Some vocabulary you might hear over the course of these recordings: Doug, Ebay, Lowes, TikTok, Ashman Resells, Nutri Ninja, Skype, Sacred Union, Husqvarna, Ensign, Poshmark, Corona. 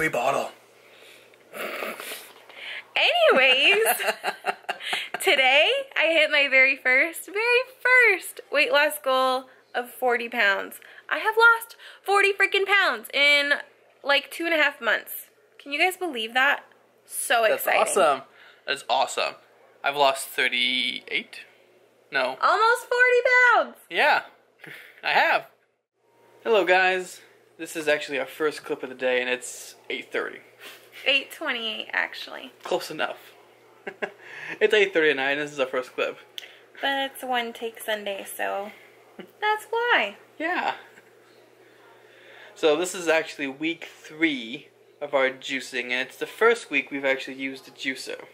free bottle. Anyways, today I hit my very first weight loss goal of 40 pounds. I have lost 40 freaking pounds in like 2.5 months. Can you guys believe that? So exciting. That's awesome. That's awesome. I've lost 38? No. Almost 40 pounds! Yeah, I have. Hello guys. This is actually our first clip of the day, and it's 8:30. 8:28, actually. Close enough. It's 8:39, this is our first clip. But it's one take Sunday, so that's why. Yeah. So this is actually week 3 of our juicing, and it's the first week we've actually used a juicer.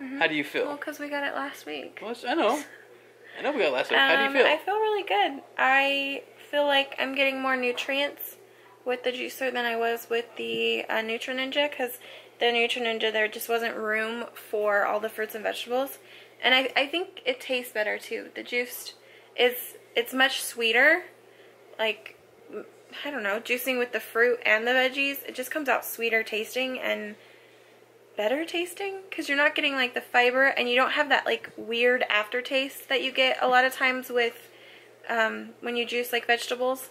Mm-hmm. How do you feel? Well, because we got it last week. Well, I know we got it last week. How do you feel? I feel really good. I feel like I'm getting more nutrients with the juicer than I was with the Nutri Ninja, because the Nutri Ninja, there just wasn't room for all the fruits and vegetables. And I think it tastes better too. The juice is, it's much sweeter. Like, I don't know, juicing with the fruit and the veggies, it just comes out sweeter tasting and better tasting, because you're not getting like the fiber, and you don't have that like weird aftertaste that you get a lot of times with when you juice like vegetables.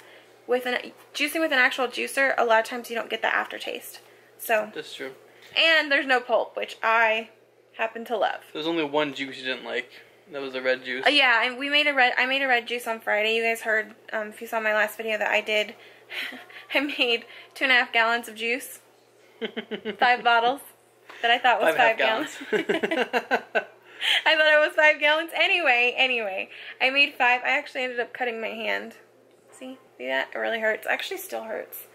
Juicing with an actual juicer, a lot of times you don't get the aftertaste. So that's true. And there's no pulp, which I happen to love. There's only one juice you didn't like. That was a red juice. Yeah, and we made a red. I made a red juice on Friday. You guys heard if you saw my last video that I did. I made 2.5 gallons of juice, 5 bottles that I thought was 5 gallons. I thought it was 5 gallons. Anyway, I made 5. I actually ended up cutting my hand. See that? It really hurts. Actually, still hurts.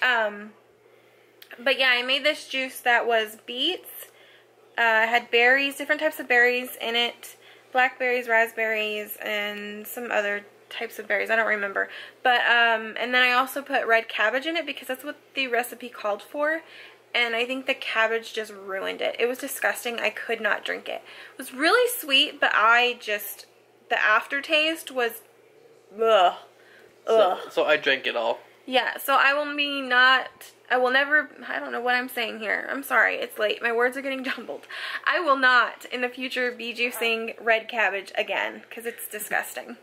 But yeah, I made this juice that was beets. Had berries, different types of berries in it. Blackberries, raspberries, and some other types of berries. I don't remember. But, and then I also put red cabbage in it because that's what the recipe called for. And I think the cabbage just ruined it. It was disgusting. I could not drink it. It was really sweet, but I just, the aftertaste was, ugh. So I drank it all. Yeah, so I don't know what I'm saying here. I'm sorry, it's late. My words are getting jumbled. I will not, in the future, be juicing red cabbage again, because it's disgusting.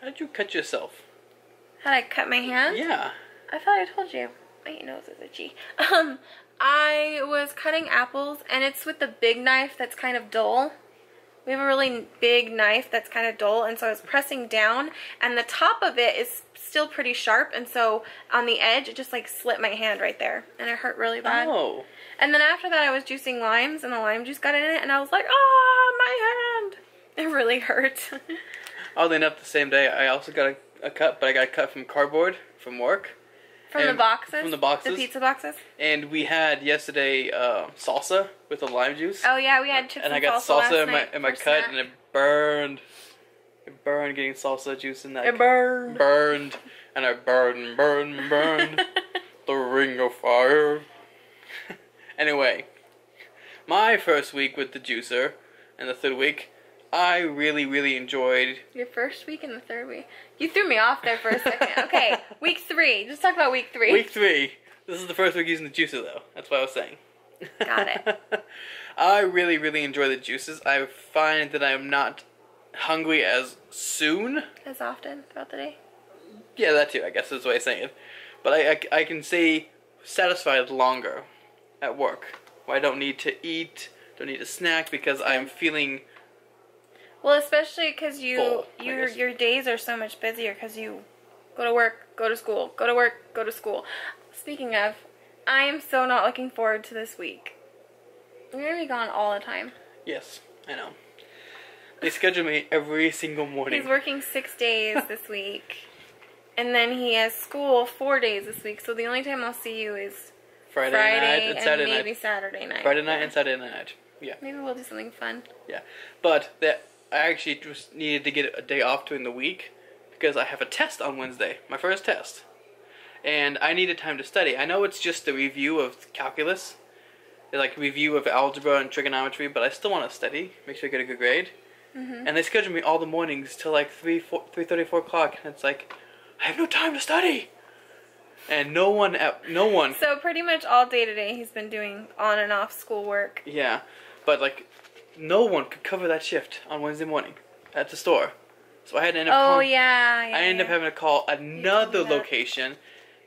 How did you cut yourself? How did I cut my hand? Yeah. I thought I told you. My nose is itchy. I was cutting apples, and it's with the big knife that's kind of dull. We have a really big knife that's kind of dull, and so I was pressing down, and the top of it is still pretty sharp, and so on the edge, it just like slit my hand right there, and it hurt really bad. Oh. And then after that, I was juicing limes, and the lime juice got in it, and I was like, ah, my hand! It really hurt. Oddly enough, the same day, I also got a cut, but I got a cut from cardboard from work. From the boxes? From the boxes. The pizza boxes? And we had yesterday salsa with the lime juice. Oh yeah, we had chips and salsa last night. And I got salsa in my cut, and it burned. It burned getting salsa juice in that. It burned. Burned. And I burned. The ring of fire. Anyway, my first week with the juicer, and the 3rd week, I really enjoyed. Your first week and the 3rd week. You threw me off there for a second. Okay, week 3. Just talk about week 3. Week 3. This is the first week using the juicer, though. That's what I was saying. Got it. I really enjoy the juices. I find that I'm not hungry as soon. As often throughout the day. Yeah, that too, I guess is what I'm saying. But I can stay satisfied longer at work. Where I don't need to eat, don't need to snack, because I'm feeling... Well, especially because your days are so much busier because you go to work, go to school, go to work, go to school. Speaking of, I am so not looking forward to this week. We're going to be gone all the time. Yes, I know. They schedule me every single morning. He's working 6 days this week. And then he has school 4 days this week. So the only time I'll see you is Friday night and Saturday night. Maybe Saturday night. Friday night and Saturday night. Yeah. Maybe we'll do something fun. Yeah. But that... I actually just needed to get a day off during the week because I have a test on Wednesday, my first test. And I needed time to study. I know it's just a review of calculus, like review of algebra and trigonometry, but I still want to study, make sure I get a good grade. Mm-hmm. And they schedule me all the mornings till like 3:30, 4 o'clock. And it's like, I have no time to study. And no one. So pretty much all day today he's been doing on and off schoolwork. Yeah, but like no one could cover that shift on Wednesday morning at the store. So I had to end up calling, I ended up having to call another location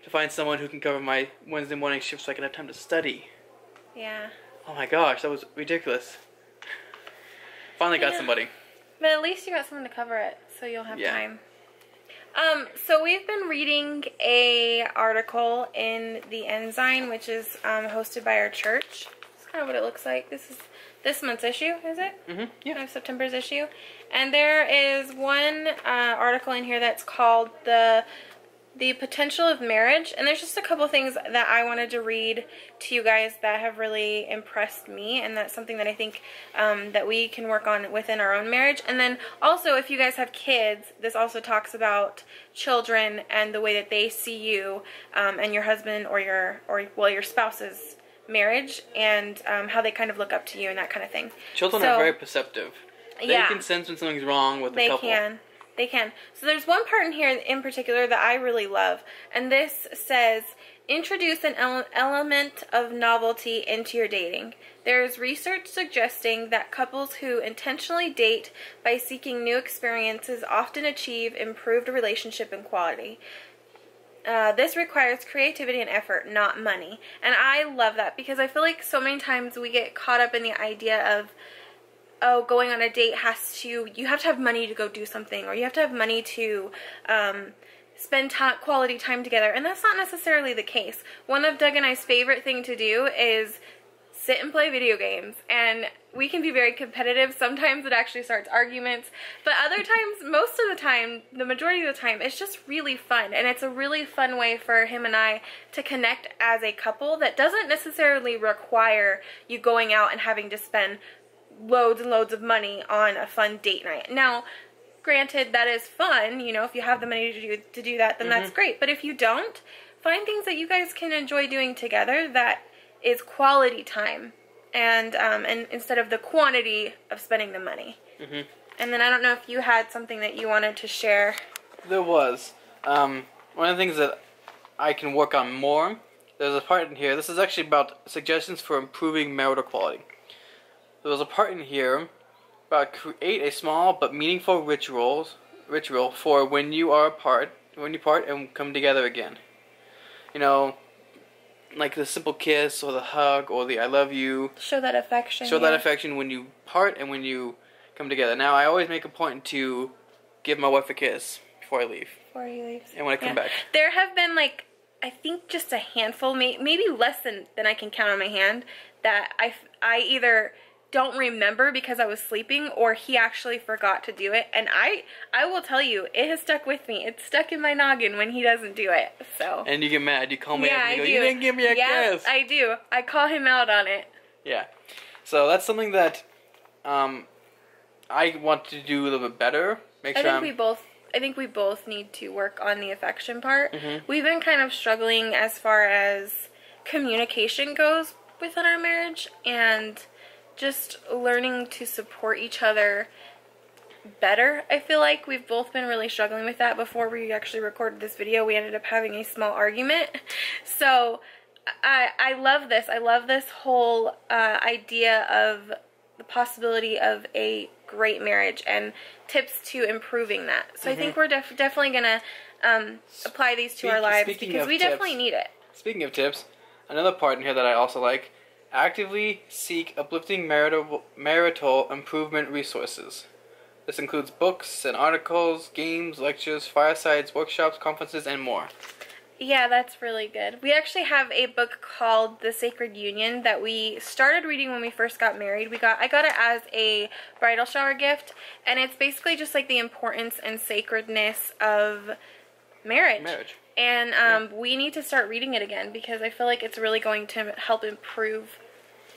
to find someone who can cover my Wednesday morning shift so I can have time to study. Yeah. Oh my gosh, that was ridiculous. Finally got somebody. But at least you got someone to cover it, so you'll have time. So we've been reading an article in the Ensign, which is hosted by our church. That's kind of what it looks like. This is this month's issue, is it? Mm-hmm. Yeah. Kind of September's issue. And there is one article in here that's called the Potential of Marriage. And there's just a couple things that I wanted to read to you guys that have really impressed me. And that's something that I think that we can work on within our own marriage. And then also, if you guys have kids, this also talks about children and the way that they see you and your husband or your spouse's marriage, and how they kind of look up to you and that kind of thing. Children are very perceptive. They can sense when something's wrong with the couple. They can. So there's one part in here in particular that I really love, and this says, introduce an element of novelty into your dating. There is research suggesting that couples who intentionally date by seeking new experiences often achieve improved relationship and quality. This requires creativity and effort, not money. And I love that, because I feel like so many times we get caught up in the idea of, oh, going on a date you have to have money to go do something, or you have to have money to spend quality time together. And that's not necessarily the case. One of Doug and I's favorite thing to do is sit and play video games, and we can be very competitive. Sometimes it actually starts arguments, but other times, most of the time, the majority of the time, it's just really fun, and it's a really fun way for him and I to connect as a couple that doesn't necessarily require you going out and having to spend loads and loads of money on a fun date night. Now, granted, that is fun, you know, if you have the money to do that, then that's great. But if you don't, find things that you guys can enjoy doing together that is quality time, and instead of the quantity of spending the money. And then I don't know if you had something that you wanted to share. There was. One of the things that I can work on more, there's a part in here, this is actually about suggestions for improving marital quality. There was a part in here about create a small but meaningful ritual for when you are apart, when you part and come together again. You know, like the simple kiss or the hug or the I love you. Show that affection. Show that affection when you part and when you come together. Now, I always make a point to give my wife a kiss before I leave. Before he leaves. And when I come back. There have been, like, I think just a handful, maybe less than I can count on my hand, that I either don't remember because I was sleeping, or he actually forgot to do it. And I will tell you, it has stuck with me. It's stuck in my noggin when he doesn't do it. So. And you get mad. You call me up and you go, you didn't give me a kiss. I do. I call him out on it. Yeah. So that's something that I want to do a little bit better. I think we both need to work on the affection part. We've been kind of struggling as far as communication goes within our marriage, and just learning to support each other better. I feel like we've both been really struggling with that. Before we actually recorded this video, we ended up having a small argument. So I love this. I love this whole idea of the possibility of a great marriage and tips to improving that. So I think we're definitely going to apply these to our lives, because we definitely need it. Speaking of tips, another part in here that I also like, actively seek uplifting marital improvement resources. This includes books and articles, games, lectures, firesides, workshops, conferences, and more. Yeah, that's really good. We actually have a book called The Sacred Union that we started reading when we first got married. I got it as a bridal shower gift, and it's basically just like the importance and sacredness of marriage. And we need to start reading it again, because I feel like it's really going to help improve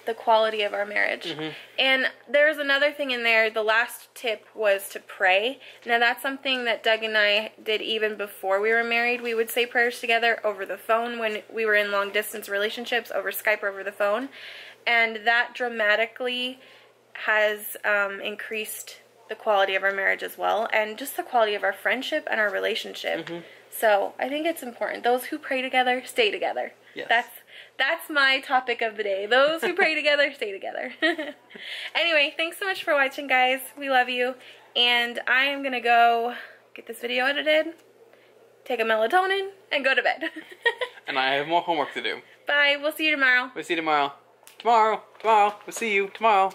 the quality of our marriage. And there's another thing in there. The last tip was to pray. Now, that's something that Doug and I did even before we were married. We would say prayers together over the phone when we were in long-distance relationships, over Skype or over the phone. And that dramatically has increased the quality of our marriage as well, and just the quality of our friendship and our relationship. Mm-hmm. So I think it's important. Those who pray together, stay together. Yes. That's my topic of the day. Those who pray together, stay together. Anyway, thanks so much for watching, guys. We love you. And I am going to go get this video edited, take a melatonin, and go to bed. And I have more homework to do. Bye. We'll see you tomorrow. We'll see you tomorrow. Tomorrow. Tomorrow. We'll see you tomorrow.